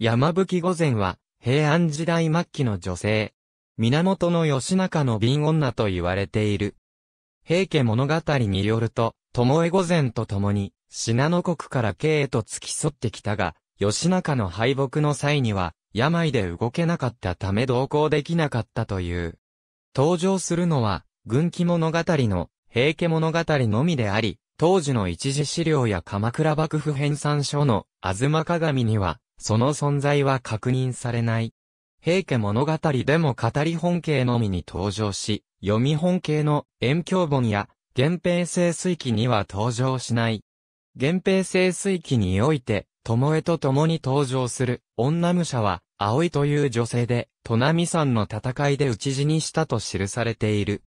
山吹御前は、平安時代末期の女性。源義仲の敏女と言われている。平家物語によると、巴御前と共に、信濃国から京へと付き添ってきたが、義仲の敗北の際には、病で動けなかったため同行できなかったという。登場するのは、軍記物語の、平家物語のみであり、当時の一次資料や鎌倉幕府編纂書の、吾妻鏡には、その存在は確認されない。平家物語でも語り本系のみに登場し、読み本系の延享本や源平盛衰期には登場しない。源平盛衰期において、巴と共に登場する女武者は、葵という女性で、砺波山の戦いで討ち死にしたと記されている。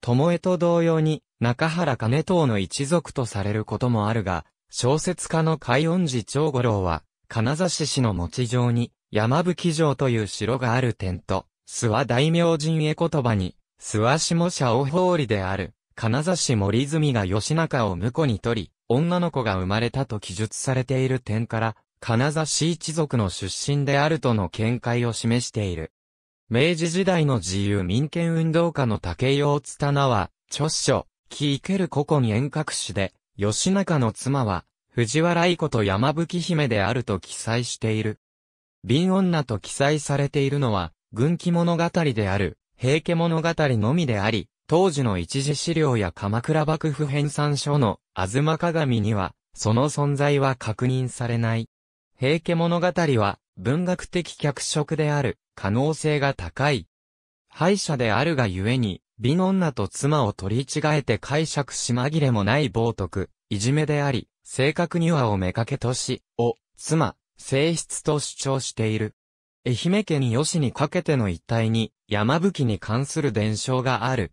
巴と同様に、中原兼遠の一族とされることもあるが、小説家の海音寺長五郎は、金指市の持城に、山吹城という城がある点と、諏訪大明神絵言葉に、諏訪下社を法理である、金指守積が義仲を婿に取り、女の子が生まれたと記述されている点から、金指一族の出身であるとの見解を示している。明治時代の自由民権運動家の武井大綱は、著書、帰いける古今遠隔史で、義仲の妻は、藤原愛子と山吹姫であると記載している。敏女と記載されているのは、軍記物語である、平家物語のみであり、当時の一次資料や鎌倉幕府編纂書の吾妻鏡には、その存在は確認されない。平家物語は、文学的脚色である、可能性が高い。敗者であるがゆえに、敏女と妻を取り違えて解釈し紛れもない冒涜、いじめであり、正確にはをめかけとし、を、妻、正室と主張している。愛媛県吉にかけての一帯に、山吹に関する伝承がある。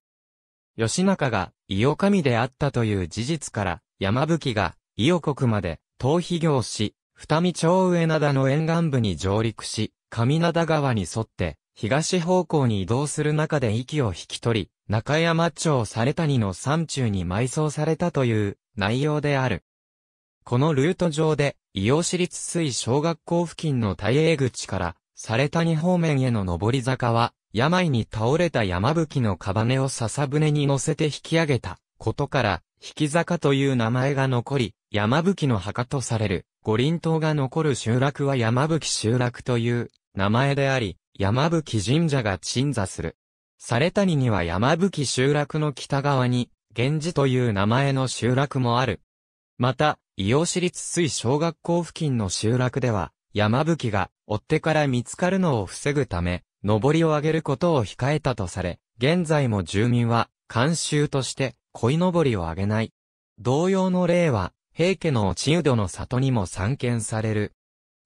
義仲が、伊予神であったという事実から、山吹が、伊予国まで、逃避行し、二見町上灘の沿岸部に上陸し、上灘川に沿って、東方向に移動する中で息を引き取り、中山町猿谷の山中に埋葬されたという、内容である。このルート上で、伊予市立水小学校付近の大栄口から、猿谷方面への上り坂は、病に倒れた山吹の屍を笹舟に乗せて引き上げたことから、引き坂という名前が残り、山吹の墓とされる、五輪塔が残る集落は山吹集落という名前であり、山吹神社が鎮座する。猿谷には山吹集落の北側に、源氏という名前の集落もある。また、伊予市立水小学校付近の集落では、山吹が追ってから見つかるのを防ぐため、上りを上げることを控えたとされ、現在も住民は、慣習として、鯉上りを上げない。同様の例は、平家の落人の里にも散見される。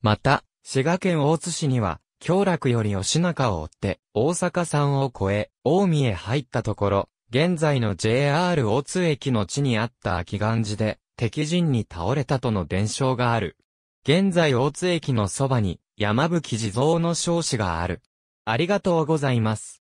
また、滋賀県大津市には、京楽より義仲を追って、大阪山を越え、近江へ入ったところ、現在の JR 大津駅の地にあった秋岩寺で、敵陣に倒れたとの伝承がある。現在大津駅のそばに山吹地蔵の彰子がある。ありがとうございます。